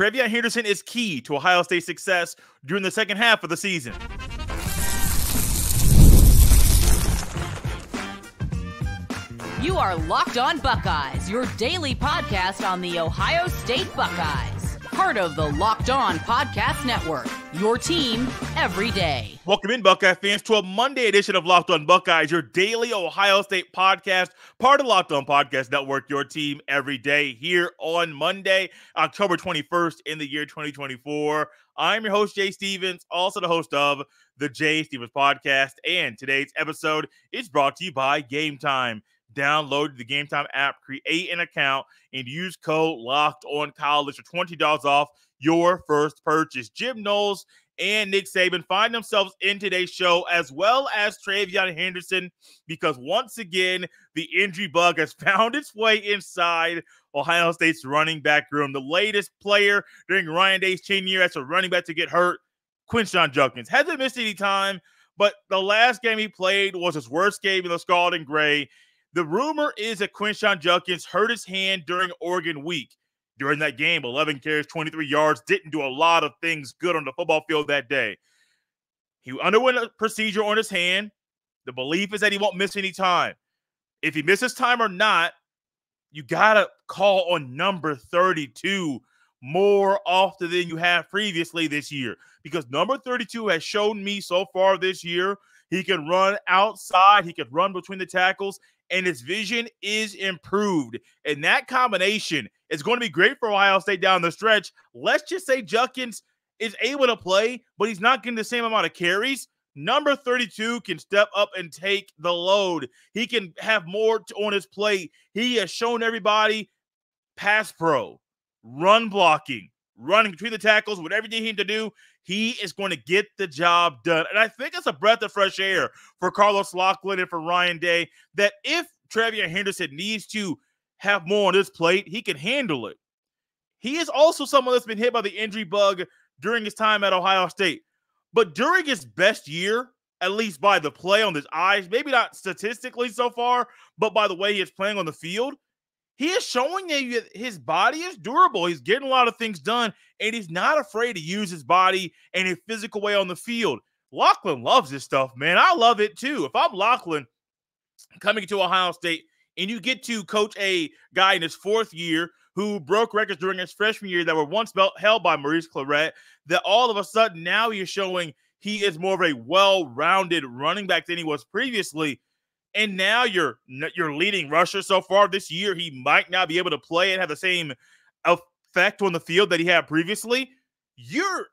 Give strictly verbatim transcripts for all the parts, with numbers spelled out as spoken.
TreVeyon Henderson is key to Ohio State's success during the second half of the season. You are Locked On Buckeyes, your daily podcast on the Ohio State Buckeyes. Part of the Locked On Podcast Network, your team every day. Welcome in, Buckeye fans, to a Monday edition of Locked On Buckeyes, your daily Ohio State podcast, part of Locked On Podcast Network, your team every day, here on Monday, October twenty-first in the year twenty twenty-four. I'm your host, Jay Stephens, also the host of the Jay Stephens Podcast, and today's episode is brought to you by Game Time. Download the Game Time app, create an account, and use code LOCKEDONCOLLEGE for twenty dollars off your first purchase. Jim Knowles and Nick Saban find themselves in today's show, as well as TreVeyon Henderson, because once again, the injury bug has found its way inside Ohio State's running back room. The latest player during Ryan Day's tenure as a running back to get hurt, Quinshon Judkins, hasn't missed any time, but the last game he played was his worst game in the Scarlet and Gray. The rumor is that Quinshon Judkins hurt his hand during Oregon week. During that game, eleven carries, twenty-three yards, didn't do a lot of things good on the football field that day. He underwent a procedure on his hand. The belief is that he won't miss any time. If he misses time or not, you got to call on number thirty-two more often than you have previously this year, because number thirty-two has shown me so far this year he can run outside, he can run between the tackles, and his vision is improved. And that combination is going to be great for Ohio State down the stretch. Let's just say Judkins is able to play, but he's not getting the same amount of carries. Number thirty-two can step up and take the load. He can have more on his plate. He has shown everybody pass pro, run blocking, running between the tackles, whatever you need him to do, he is going to get the job done. And I think it's a breath of fresh air for Carlos Locklin and for Ryan Day that if TreVeyon Henderson needs to have more on his plate, he can handle it. He is also someone that's been hit by the injury bug during his time at Ohio State. But during his best year, at least by the play on his eyes, maybe not statistically so far, but by the way he is playing on the field, he is showing that his body is durable. He's getting a lot of things done, and he's not afraid to use his body in a physical way on the field. Locklin loves this stuff, man. I love it, too. If I'm Locklin coming to Ohio State and you get to coach a guy in his fourth year who broke records during his freshman year that were once held by Maurice Clarett, that all of a sudden now you're showing he is more of a well-rounded running back than he was previously. And now you're, you're leading rusher so far this year. He might not be able to play and have the same effect on the field that he had previously. You're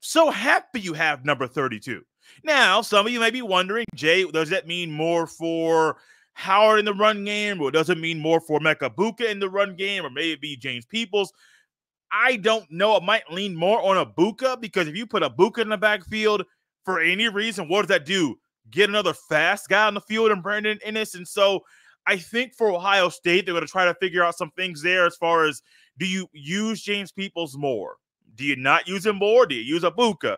so happy you have number thirty-two. Now, some of you may be wondering, Jay, does that mean more for Howard in the run game? Or does it mean more for Emeka Egbuka in the run game? Or maybe James Peoples? I don't know. It might lean more on Egbuka, because if you put Egbuka in the backfield for any reason, what does that do? Get another fast guy on the field and Brandon Ennis. And so I think for Ohio State, they're going to try to figure out some things there as far as, do you use James Peoples more? Do you not use him more? Do you use Egbuka?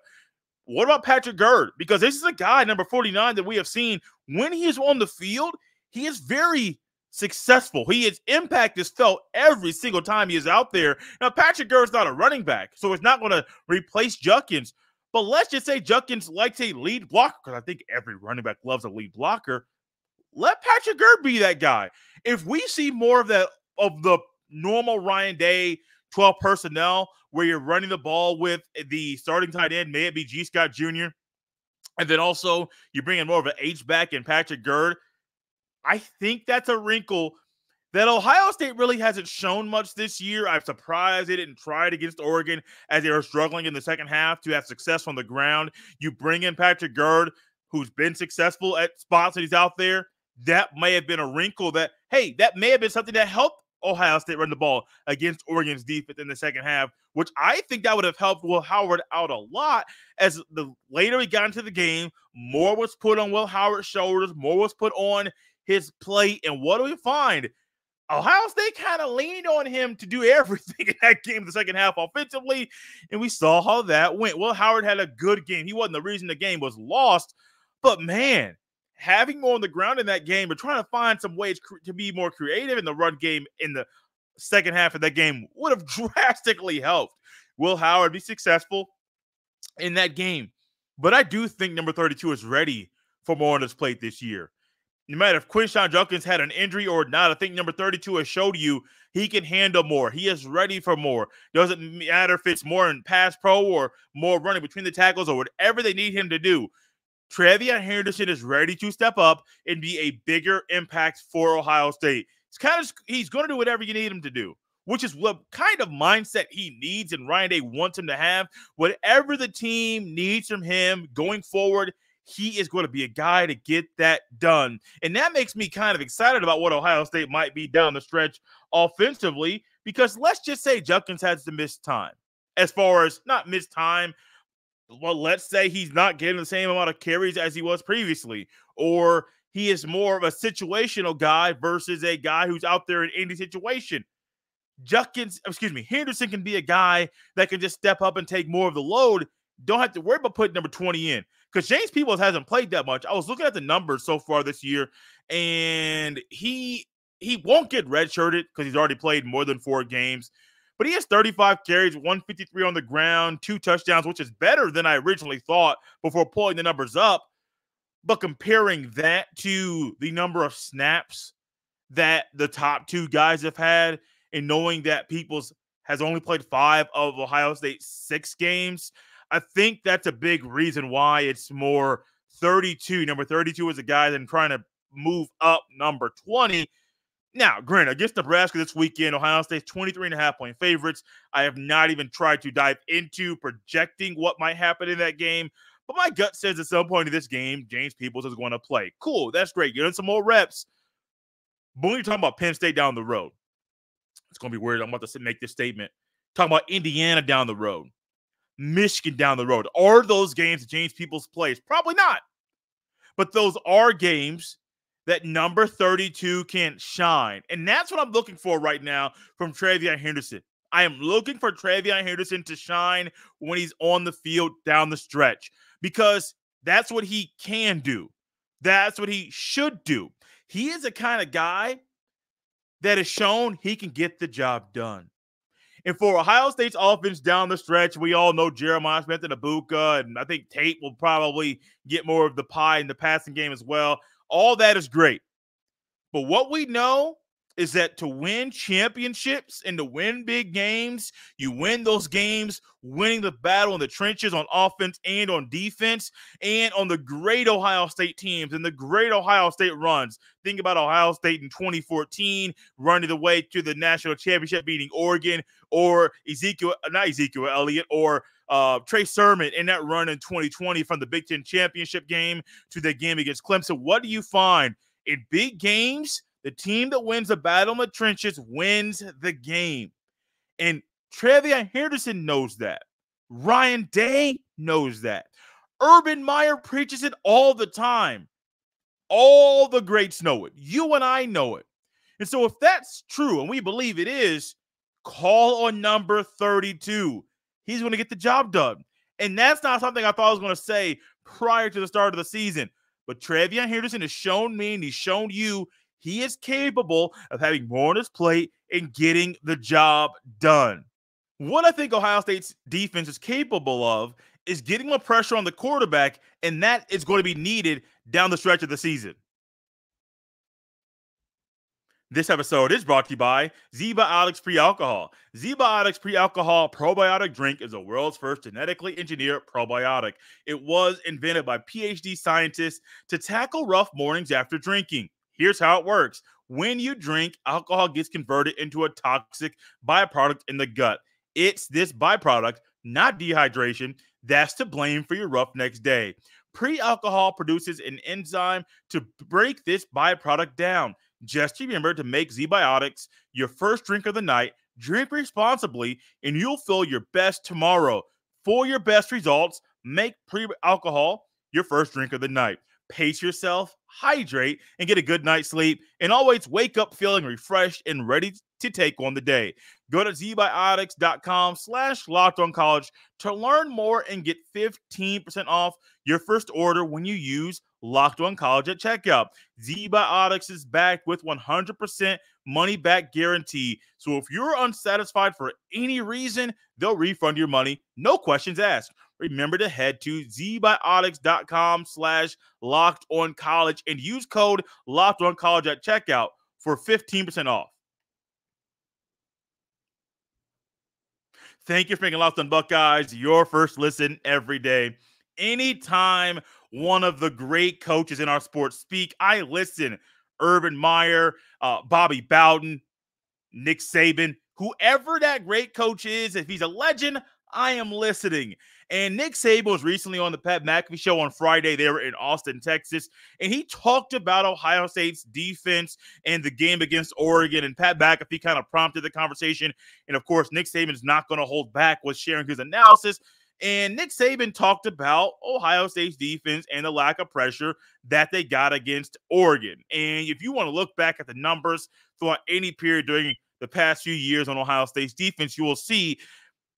What about Patrick Gurd? Because this is a guy, number forty-nine, that we have seen when he is on the field, he is very successful. He his impact is felt every single time he is out there. Now, Patrick Gurd's not a running back, so it's not going to replace Judkins. But let's just say Judkins likes a lead blocker, because I think every running back loves a lead blocker. Let Patrick Gurd be that guy. If we see more of that, of the normal Ryan Day twelve personnel, where you're running the ball with the starting tight end, may it be Gee Scott Junior, and then also you bring in more of an H-back and Patrick Gurd, I think that's a wrinkle that Ohio State really hasn't shown much this year. I'm surprised they didn't try it against Oregon, as they were struggling in the second half to have success on the ground. You bring in Patrick Gurd, who's been successful at spots that he's out there. That may have been a wrinkle that, hey, that may have been something that helped Ohio State run the ball against Oregon's defense in the second half, which I think that would have helped Will Howard out a lot. As the later he got into the game, more was put on Will Howard's shoulders, more was put on his plate. And what do we find? Ohio State kind of leaned on him to do everything in that game, the second half offensively, and we saw how that went. Will Howard had a good game. He wasn't the reason the game was lost, but, man, having more on the ground in that game or trying to find some ways to be more creative in the run game in the second half of that game would have drastically helped. Will Howard be successful in that game. But I do think number thirty-two is ready for more on his plate this year. No matter if Quinshon Judkins had an injury or not, I think number thirty-two has showed you he can handle more. He is ready for more. Doesn't matter if it's more in pass pro or more running between the tackles or whatever they need him to do. TreVeyon Henderson is ready to step up and be a bigger impact for Ohio State. It's kind of he's going to do whatever you need him to do, which is what kind of mindset he needs and Ryan Day wants him to have. Whatever the team needs from him going forward, he is going to be a guy to get that done. And that makes me kind of excited about what Ohio State might be down the stretch offensively, because let's just say Judkins has to miss time. As far as not miss time, well, let's say he's not getting the same amount of carries as he was previously, or he is more of a situational guy versus a guy who's out there in any situation. Judkins, excuse me, Henderson can be a guy that can just step up and take more of the load. Don't have to worry about putting number twenty in, because James Peoples hasn't played that much. I was looking at the numbers so far this year, and he he won't get redshirted because he's already played more than four games. But he has thirty-five carries, one fifty-three on the ground, two touchdowns, which is better than I originally thought before pulling the numbers up. But comparing that to the number of snaps that the top two guys have had, and knowing that Peoples has only played five of Ohio State's six games, I think that's a big reason why it's more thirty-two. Number thirty-two is a guy that's trying to move up number twenty. Now, granted, against Nebraska this weekend, Ohio State's twenty-three and a half point favorites. I have not even tried to dive into projecting what might happen in that game, but my gut says at some point in this game, James Peoples is going to play. Cool, that's great. Get in some more reps. But when you're talking about Penn State down the road, it's going to be weird. I'm about to make this statement. Talking about Indiana down the road, Michigan down the road. Are those games that James Peoples plays? Probably not. But those are games that number thirty-two can shine. And that's what I'm looking for right now from TreVeyon Henderson. I am looking for TreVeyon Henderson to shine when he's on the field down the stretch, because that's what he can do. That's what he should do. He is the kind of guy that is shown he can get the job done. And for Ohio State's offense down the stretch, we all know Jeremiah Smith and Egbuka, and I think Tate will probably get more of the pie in the passing game as well. All that is great. But what we know is that to win championships and to win big games, you win those games winning the battle in the trenches on offense and on defense and on the great Ohio State teams and the great Ohio State runs. Think about Ohio State in twenty fourteen running the way to the national championship, beating Oregon, or Ezekiel, not Ezekiel Elliott, or Uh, Trey Sermon in that run in twenty twenty from the Big Ten championship game to the game against Clemson. What do you find? In big games, the team that wins the battle in the trenches wins the game. And TreVeyon Henderson knows that. Ryan Day knows that. Urban Meyer preaches it all the time. All the greats know it. You and I know it. And so if that's true, and we believe it is, call on number thirty-two. He's going to get the job done. And that's not something I thought I was going to say prior to the start of the season. But TreVeyon Henderson has shown me and he's shown you he is capable of having more on his plate and getting the job done. What I think Ohio State's defense is capable of is getting more pressure on the quarterback, and that is going to be needed down the stretch of the season. This episode is brought to you by Z-Biotics Pre-Alcohol. Z-Biotics Pre-Alcohol Probiotic Drink is the world's first genetically engineered probiotic. It was invented by PhD scientists to tackle rough mornings after drinking. Here's how it works. When you drink, alcohol gets converted into a toxic byproduct in the gut. It's this byproduct, not dehydration, that's to blame for your rough next day. Pre-alcohol produces an enzyme to break this byproduct down. Just remember to make Z-Biotics your first drink of the night. Drink responsibly, and you'll feel your best tomorrow. For your best results, make pre-alcohol your first drink of the night. pace yourself, hydrate, and get a good night's sleep, and always wake up feeling refreshed and ready to take on the day. Go to zbiotics.com slash LockedOnCollege to learn more and get fifteen percent off your first order when you use Locked On College at checkout. Z-Biotics is back with one hundred percent money-back guarantee. So if you're unsatisfied for any reason, they'll refund your money. No questions asked. Remember to head to zbiotics.com slash Locked On College and use code Locked On College at checkout for fifteen percent off. Thank you for making Locked On Buckeyes your first listen every day. Anytime one of the great coaches in our sport speak, I listen. Urban Meyer, uh, Bobby Bowden, Nick Saban, whoever that great coach is, if he's a legend, I am listening. And Nick Saban was recently on the Pat McAfee show on Friday. They were in Austin, Texas, and he talked about Ohio State's defense and the game against Oregon, and Pat McAfee kind of prompted the conversation. And, of course, Nick Saban is not going to hold back with sharing his analysis. And Nick Saban talked about Ohio State's defense and the lack of pressure that they got against Oregon. And if you want to look back at the numbers throughout any period during the past few years on Ohio State's defense, you will see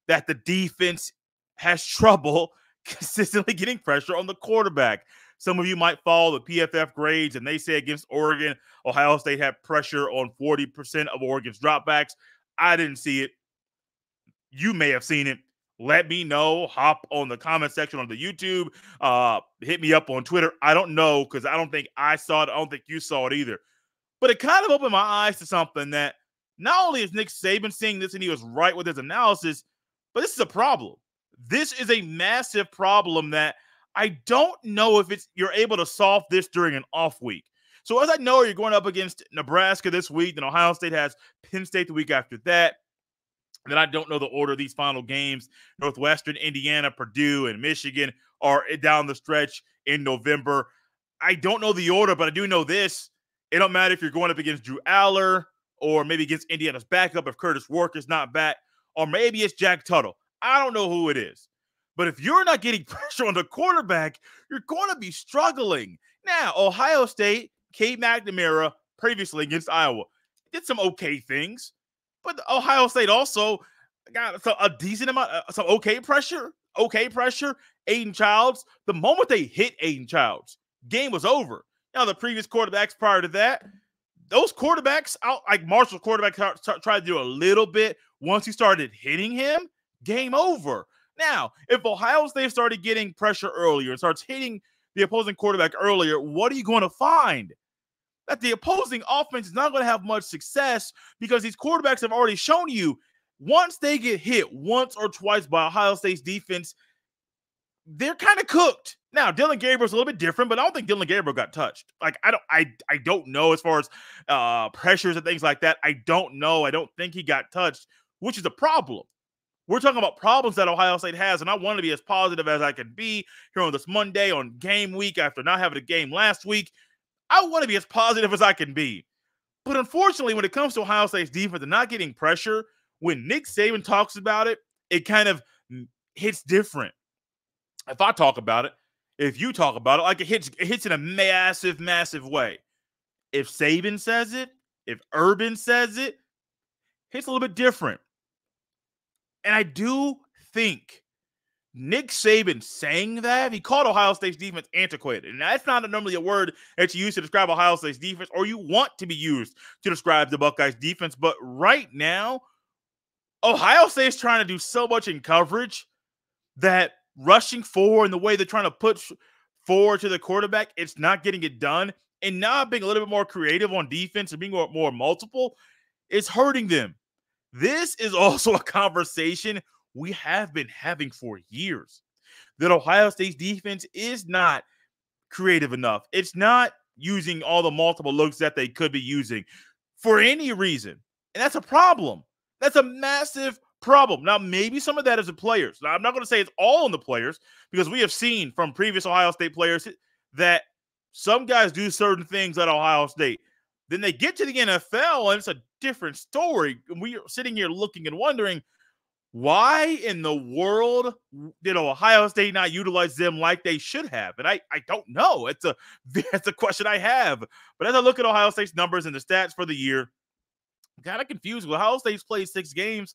that the defense has trouble consistently getting pressure on the quarterback. Some of you might follow the P F F grades, and they say against Oregon, Ohio State had pressure on forty percent of Oregon's dropbacks. I didn't see it. You may have seen it. Let me know. Hop on the comment section on the YouTube. Uh, hit me up on Twitter. I don't know, because I don't think I saw it. I don't think you saw it either. But it kind of opened my eyes to something that not only is Nick Saban seeing this and he was right with his analysis, but this is a problem. This is a massive problem that I don't know if it's you're able to solve this during an off week. So as I know, you're going up against Nebraska this week, then Ohio State has Penn State the week after that. Then I don't know the order of these final games. Northwestern, Indiana, Purdue, and Michigan are down the stretch in November. I don't know the order, but I do know this. It don't matter if you're going up against Drew Allar or maybe against Indiana's backup if Kurtis Rourke is not back, or maybe it's Jack Tuttle. I don't know who it is. But if you're not getting pressure on the quarterback, you're going to be struggling. Now, Ohio State, Cade McNamara, previously against Iowa, did some okay things. But Ohio State also got a decent amount, uh, some okay pressure, okay pressure. Aiden Childs, the moment they hit Aiden Childs, game was over. Now, the previous quarterbacks prior to that, those quarterbacks, out like Marshall's quarterback tried to do a little bit. Once he started hitting him, game over. Now, if Ohio State started getting pressure earlier and starts hitting the opposing quarterback earlier, what are you going to find? That the opposing offense is not going to have much success, because these quarterbacks have already shown you, once they get hit once or twice by Ohio State's defense, they're kind of cooked. Now, Dillon Gabriel's a little bit different, but I don't think Dillon Gabriel got touched. Like, I don't, I, I don't know as far as uh, pressures and things like that. I don't know. I don't think he got touched, which is a problem. We're talking about problems that Ohio State has, and I want to be as positive as I can be here on this Monday on game week after not having a game last week. I want to be as positive as I can be. But unfortunately, when it comes to Ohio State's defense, they're not getting pressure. When Nick Saban talks about it, it kind of hits different. If I talk about it, if you talk about it, like it hits, it hits in a massive, massive way. If Saban says it, if Urban says it, it hits a little bit different. And I do think Nick Saban saying that, he called Ohio State's defense antiquated. And that's not normally a word that you use to describe Ohio State's defense, or you want to be used to describe the Buckeyes' defense. But right now, Ohio State's trying to do so much in coverage that rushing forward and the way they're trying to put forward to the quarterback, it's not getting it done. And now being a little bit more creative on defense and being more, more multiple, it's hurting them. This is also a conversation we have been having for years, that Ohio State's defense is not creative enough. It's not using all the multiple looks that they could be using for any reason. And that's a problem. That's a massive problem. Now, maybe some of that is the players. Now, I'm not going to say it's all on the players, because we have seen from previous Ohio State players that some guys do certain things at Ohio State. Then they get to the N F L, and it's a different story. We are sitting here looking and wondering, Why in the world did Ohio State not utilize them like they should have? And I, I don't know. It's a, it's a question I have. But as I look at Ohio State's numbers and the stats for the year, I'm kind of confused. Well, Ohio State's played six games.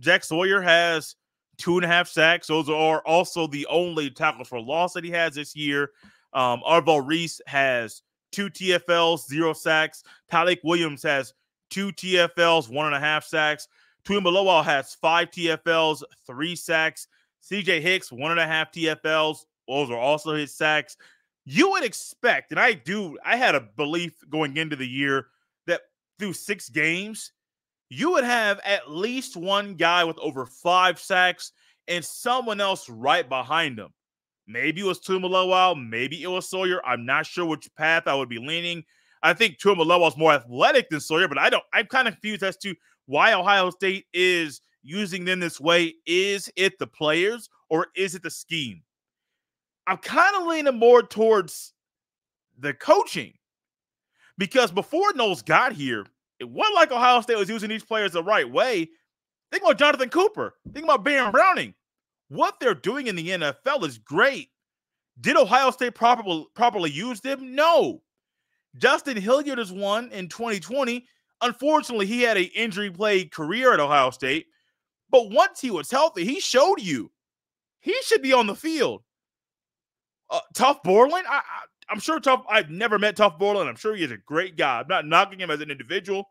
Jack Sawyer has two and a half sacks. Those are also the only tackles for loss that he has this year. Um, Arval Reese has two T F Ls, zero sacks. Talik Williams has two T F Ls, one and a half sacks. Tuimoloau has five T F Ls, three sacks. C J Hicks, one and a half T F Ls. Those are also his sacks. You would expect, and I do, I had a belief going into the year that through six games, you would have at least one guy with over five sacks and someone else right behind him. Maybe it was Tuimoloau. Maybe it was Sawyer. I'm not sure which path I would be leaning. I think Tuimoloau is more athletic than Sawyer, but I don't, I'm kind of confused as to why Ohio State is using them this way. Is it the players or is it the scheme? I'm kind of leaning more towards the coaching, because before Knowles got here, it wasn't like Ohio State was using these players the right way. Think about Jonathan Cooper. Think about Baron Browning. What they're doing in the N F L is great. Did Ohio State properly, properly use them? No. Justin Hilliard is one in twenty twenty. Unfortunately, he had an injury-plagued career at Ohio State. But once he was healthy, he showed you. He should be on the field. Uh, Tuff Borland? I, I, I'm sure Tuff – I've never met Tuff Borland. I'm sure he is a great guy. I'm not knocking him as an individual.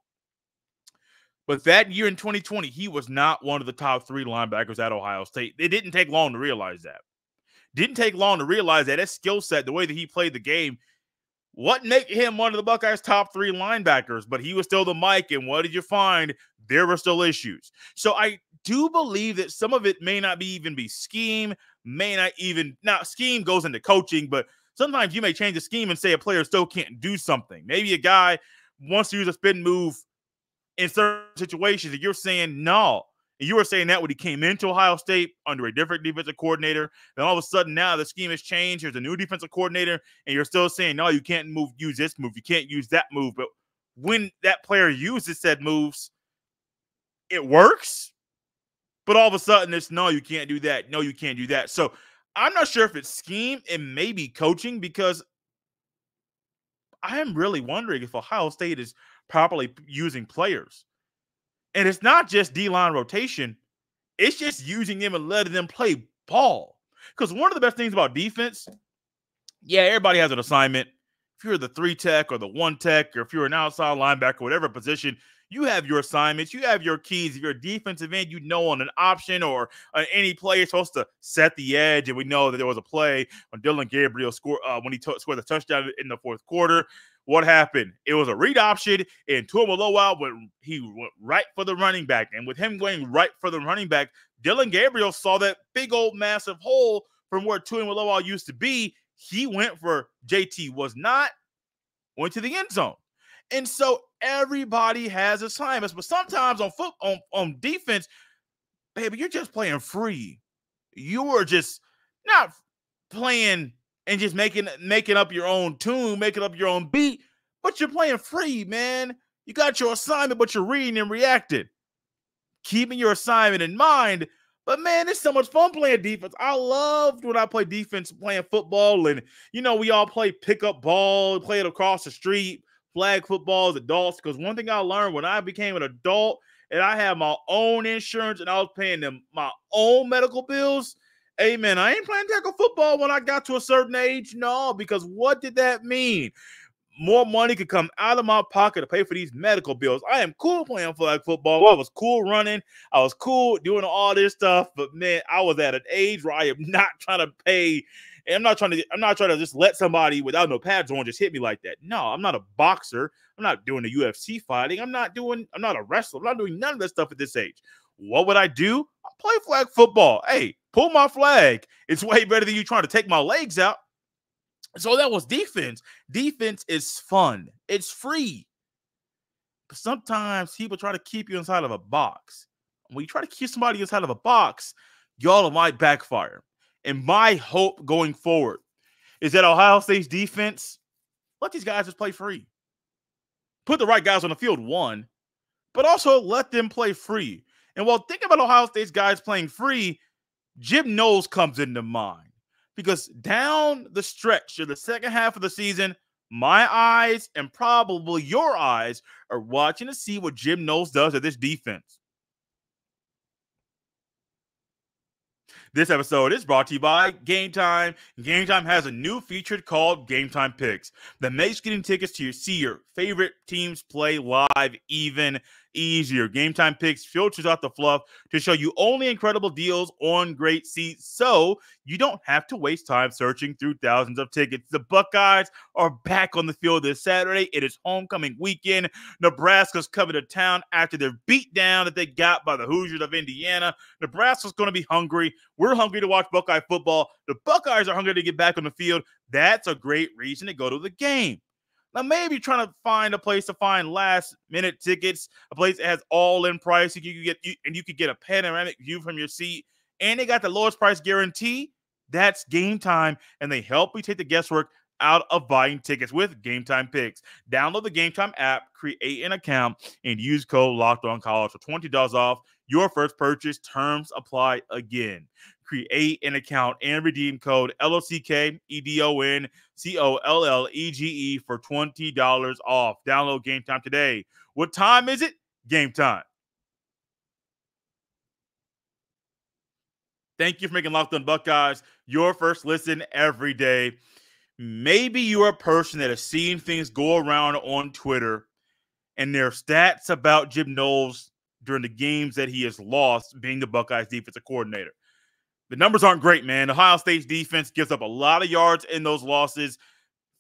But that year in twenty twenty, he was not one of the top three linebackers at Ohio State. It didn't take long to realize that. Didn't take long to realize that his skill set, the way that he played the game, what made him one of the Buckeyes' top three linebackers, but he was still the mic, and what did you find? There were still issues. So I do believe that some of it may not be even be scheme, may not even – now, scheme goes into coaching, but sometimes you may change the scheme and say a player still can't do something. Maybe a guy wants to use a spin move in certain situations, and you're saying no. And you were saying that when he came into Ohio State under a different defensive coordinator. Then all of a sudden now the scheme has changed. Here's a new defensive coordinator, and you're still saying, no, you can't move, use this move. You can't use that move. But when that player uses said moves, it works. But all of a sudden it's, no, you can't do that. No, you can't do that. So I'm not sure if it's scheme and maybe coaching, because I am really wondering if Ohio State is properly using players. And it's not just D-line rotation. It's just using them and letting them play ball. Because one of the best things about defense, yeah, everybody has an assignment. If you're the three tech or the one tech, or if you're an outside linebacker, whatever position, you have your assignments. You have your keys. If you're a defensive end, you know on an option or on any play, you're supposed to set the edge. And we know that there was a play when Dillon Gabriel scored, uh, when he t- scored the touchdown in the fourth quarter. What happened? It was a read option, and Tuimoloau went, he went right for the running back. And with him going right for the running back, Dillon Gabriel saw that big old massive hole from where Tuimoloau used to be. He went for J T, was not, went to the end zone. And so everybody has assignments, but sometimes on foot, on, on defense, baby, you're just playing free. You are just not playing and just making making up your own tune, making up your own beat, but you're playing free, man. You got your assignment, but you're reading and reacting. Keeping your assignment in mind, but man, it's so much fun playing defense. I loved when I played defense playing football, and, you know, we all play pickup ball, play it across the street, flag football as adults, because one thing I learned when I became an adult and I had my own insurance and I was paying them my own medical bills, amen, I ain't playing tackle football when I got to a certain age. No, because what did that mean? More money could come out of my pocket to pay for these medical bills. I am cool playing flag football. I was cool running. I was cool doing all this stuff. But, man, I was at an age where I am not trying to pay. And I'm not trying to I'm not trying to just let somebody without no pads on just hit me like that. No, I'm not a boxer. I'm not doing the U F C fighting. I'm not doing I'm not a wrestler. I'm not doing none of that stuff at this age. What would I do? I play flag football. Hey, pull my flag. It's way better than you trying to take my legs out. So that was defense. Defense is fun. It's free. But sometimes people try to keep you inside of a box. When you try to keep somebody inside of a box, y'all might backfire. And my hope going forward is that Ohio State's defense, let these guys just play free. Put the right guys on the field, one, but also let them play free. And while thinking about Ohio State's guys playing free, Jim Knowles comes into mind, because down the stretch of the second half of the season, my eyes and probably your eyes are watching to see what Jim Knowles does to this defense. This episode is brought to you by Game Time. Game Time has a new feature called Game Time Picks that makes getting tickets to your, see your favorite teams play live even easier. Game Time Picks filters out the fluff to show you only incredible deals on great seats, so you don't have to waste time searching through thousands of tickets. The Buckeyes are back on the field this Saturday. It is homecoming weekend. Nebraska's coming to town after their beatdown that they got by the Hoosiers of Indiana. Nebraska's going to be hungry. We're hungry to watch Buckeye football. The Buckeyes are hungry to get back on the field. That's a great reason to go to the game. Now, maybe trying to find a place to find last-minute tickets, a place that has all-in price, you could get, you, and you could get a panoramic view from your seat, and they got the lowest price guarantee. That's Game Time, and they help you take the guesswork out of buying tickets with Game Time Picks. Download the Game Time app, create an account, and use code LOCKEDONCOLLEGE for twenty dollars off your first purchase. Terms apply again. Create an account and redeem code L O C K E D O N C O L L E G E for twenty dollars off. Download Game Time today. What time is it? Game Time. Thank you for making Locked On Buckeyes your first listen every day. Maybe you're a person that has seen things go around on Twitter and their stats about Jim Knowles during the games that he has lost being the Buckeyes defensive coordinator. The numbers aren't great, man. Ohio State's defense gives up a lot of yards in those losses.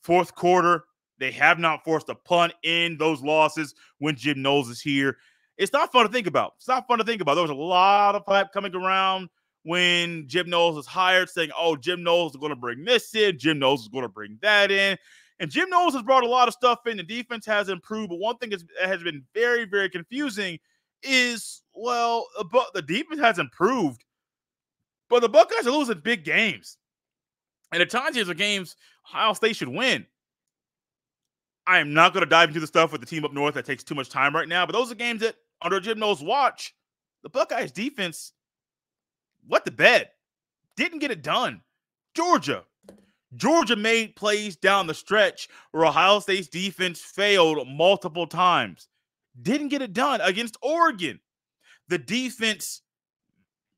Fourth quarter, they have not forced a punt in those losses when Jim Knowles is here. It's not fun to think about. It's not fun to think about. There was a lot of hype coming around when Jim Knowles was hired, saying, oh, Jim Knowles is going to bring this in. Jim Knowles is going to bring that in. And Jim Knowles has brought a lot of stuff in. The defense has improved. But one thing that has been very, very confusing is, well, the defense has improved, but the Buckeyes are losing big games. And at times, these are games Ohio State should win. I am not going to dive into the stuff with the team up north. That takes too much time right now. But those are games that, under Jim Knowles' watch, the Buckeyes' defense wet the bed. Didn't get it done. Georgia. Georgia made plays down the stretch where Ohio State's defense failed multiple times. Didn't get it done against Oregon. The defense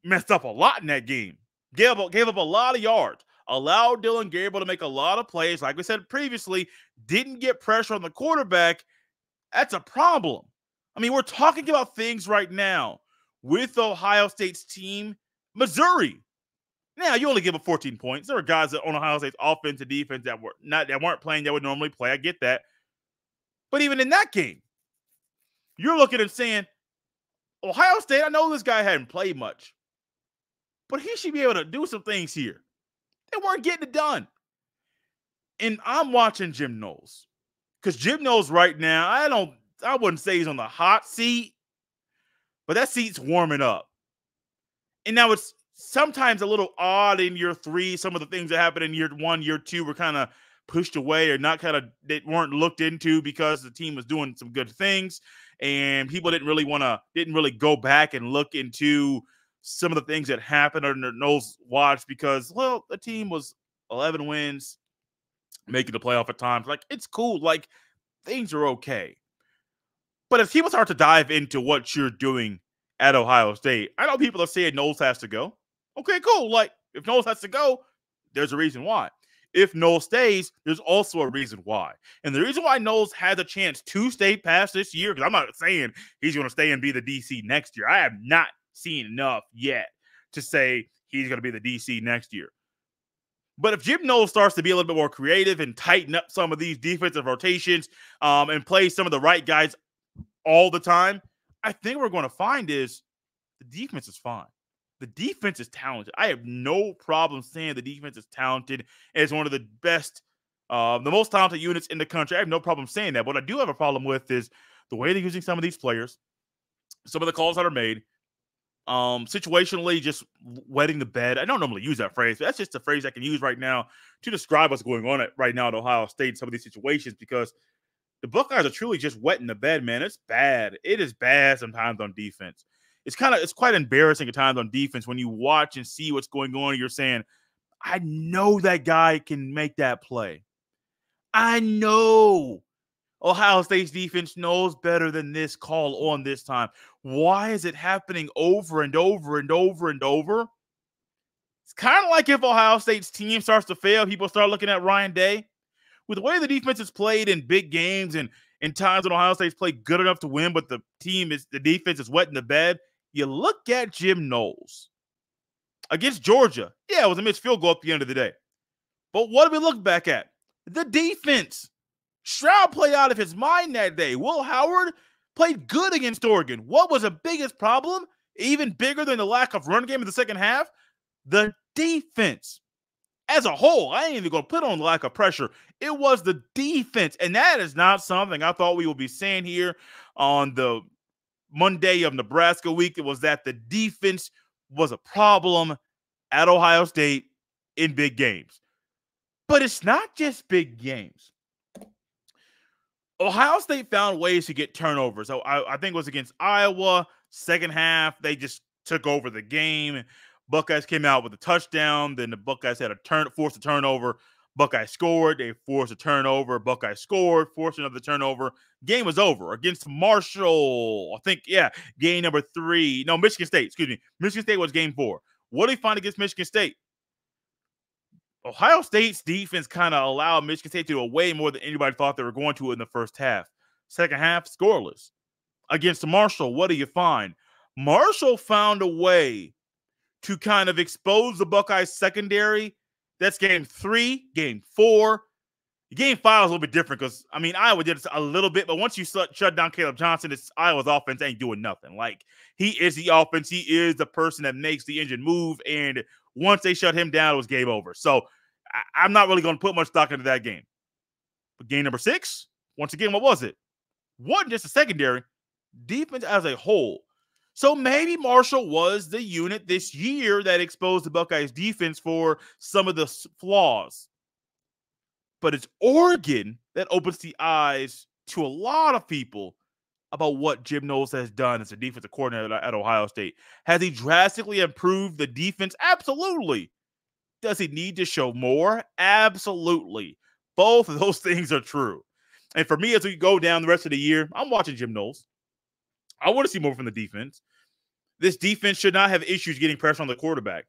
messed up a lot in that game. Gave up, gave up a lot of yards. Allowed Dillon Gabriel to make a lot of plays. Like we said previously, didn't get pressure on the quarterback. That's a problem. I mean, we're talking about things right now with Ohio State's team, Missouri. Now, you only give up fourteen points. There are guys on Ohio State's offense and defense that were not that weren't playing that would normally play. I get that. But even in that game, you're looking and saying, Ohio State, I know this guy hadn't played much, but he should be able to do some things here. They weren't getting it done. And I'm watching Jim Knowles, because Jim Knowles right now, I don't, I wouldn't say he's on the hot seat, but that seat's warming up. And now it's sometimes a little odd in year three. Some of the things that happened in year one, year two were kind of pushed away or not kind of, they weren't looked into because the team was doing some good things and people didn't really want to, didn't really go back and look into some of the things that happened under Knowles' watch because, well, the team was eleven wins, making the playoff at times. Like, it's cool. Like, things are okay. But as people start to dive into what you're doing at Ohio State, I know people are saying Knowles has to go. Okay, cool. Like, if Knowles has to go, there's a reason why. If Knowles stays, there's also a reason why. And the reason why Knowles has a chance to stay past this year, because I'm not saying he's going to stay and be the D C next year. I have not seen enough yet to say he's going to be the D C next year. But if Jim Knowles starts to be a little bit more creative and tighten up some of these defensive rotations um, and play some of the right guys all the time, I think what we're going to find is the defense is fine. The defense is talented. I have no problem saying the defense is talented. It's one of the best, uh, the most talented units in the country. I have no problem saying that. What I do have a problem with is the way they're using some of these players, some of the calls that are made, um, situationally just wetting the bed. I don't normally use that phrase, but that's just a phrase I can use right now to describe what's going on at, right now at Ohio State in some of these situations, because the Buckeyes are truly just wetting the bed, man. It's bad. It is bad sometimes on defense. it's kind of it's quite embarrassing at times on defense when you watch and see what's going on. You're saying, I know that guy can make that play. I know Ohio State's defense knows better than this call on this time. Why is it happening over and over and over and over? It's kind of like if Ohio State's team starts to fail, people start looking at Ryan Day. With the way the defense is played in big games and in times when Ohio State's played good enough to win, but the team is the defense is wet in the bed, you look at Jim Knowles against Georgia. Yeah, it was a missed field goal at the end of the day. But what do we look back at? The defense. Stroud played out of his mind that day. Will Howard played good against Oregon. What was the biggest problem? Even bigger than the lack of run game in the second half? The defense as a whole. I ain't even going to put on the lack of pressure. It was the defense. And that is not something I thought we would be saying here on the Monday of Nebraska week. It was that the defense was a problem at Ohio State in big games. But it's not just big games. Ohio State found ways to get turnovers. So I, I think it was against Iowa, second half. They just took over the game. Buckeyes came out with a touchdown. Then the Buckeyes had a turn, forced a turnover. Buckeyes scored. They forced a turnover. Buckeyes scored, forced another turnover. Game was over. Against Marshall, I think, yeah, game number three. No, Michigan State, excuse me. Michigan State was game four. What did they find against Michigan State? Ohio State's defense kind of allowed Michigan State to do way more than anybody thought they were going to in the first half. Second half, scoreless. Against Marshall, what do you find? Marshall found a way to kind of expose the Buckeyes secondary. That's game three, game four. Game five is a little bit different because, I mean, Iowa did it a little bit, but once you shut down Caleb Johnson, it's Iowa's offense ain't doing nothing. Like, he is the offense. He is the person that makes the engine move, and once they shut him down, it was game over. So I I'm not really going to put much stock into that game. But game number six, once again, what was it? Wasn't just a secondary, defense as a whole. So maybe Marshall was the unit this year that exposed the Buckeyes defense for some of the flaws. But it's Oregon that opens the eyes to a lot of people about what Jim Knowles has done as a defensive coordinator at Ohio State. Has he drastically improved the defense? Absolutely. Does he need to show more? Absolutely. Both of those things are true. And for me, as we go down the rest of the year, I'm watching Jim Knowles. I want to see more from the defense. This defense should not have issues getting pressure on the quarterback.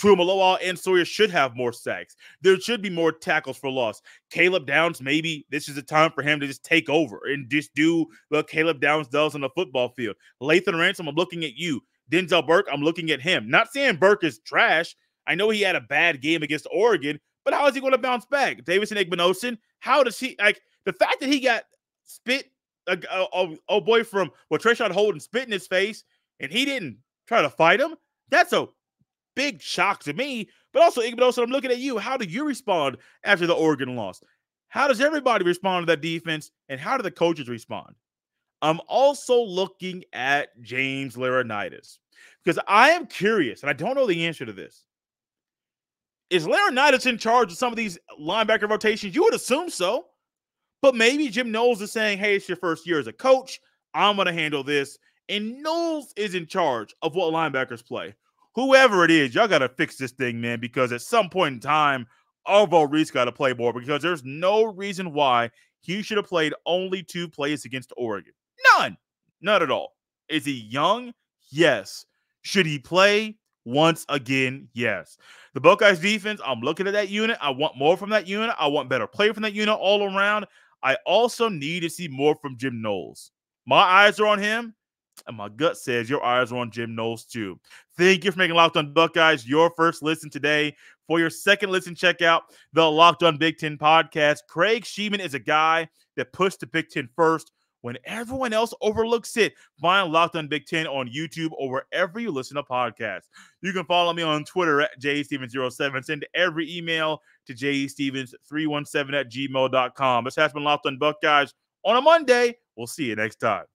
Tuimoloau and Sawyer should have more sacks. There should be more tackles for loss. Caleb Downs, maybe this is a time for him to just take over and just do what Caleb Downs does on the football field. Lathan Ransom, I'm looking at you. Denzel Burke, I'm looking at him. Not saying Burke is trash. I know he had a bad game against Oregon, but how is he going to bounce back? Davison Igbinosun, how does he – like the fact that he got spit uh, – oh, oh, boy, from well, Trayshawn Holden spit in his face, and he didn't try to fight him, that's a – big shock to me, but also, Igbinosun, I'm looking at you. How do you respond after the Oregon loss? How does everybody respond to that defense, and how do the coaches respond? I'm also looking at James Laurinaitis because I am curious, and I don't know the answer to this. Is Laurinaitis in charge of some of these linebacker rotations? You would assume so, but maybe Jim Knowles is saying, hey, it's your first year as a coach. I'm going to handle this, and Knowles is in charge of what linebackers play. Whoever it is, y'all got to fix this thing, man, because at some point in time, Arvo Reese got to play more because there's no reason why he should have played only two plays against Oregon. None. Not at all. Is he young? Yes. Should he play? Once again, yes. The Buckeyes defense, I'm looking at that unit. I want more from that unit. I want better play from that unit all around. I also need to see more from Jim Knowles. My eyes are on him. And my gut says your eyes are on Jim Knowles, too. Thank you for making Locked On Buckeyes your first listen today. For your second listen, check out the Locked On Big Ten podcast. Craig Sheeman is a guy that pushed the Big Ten first when everyone else overlooks it. Find Locked On Big Ten on YouTube or wherever you listen to podcasts. You can follow me on Twitter at J Stephens zero seven. Send every email to J Stephens three one seven at gmail dot com. This has been Locked On Buckeyes on a Monday. We'll see you next time.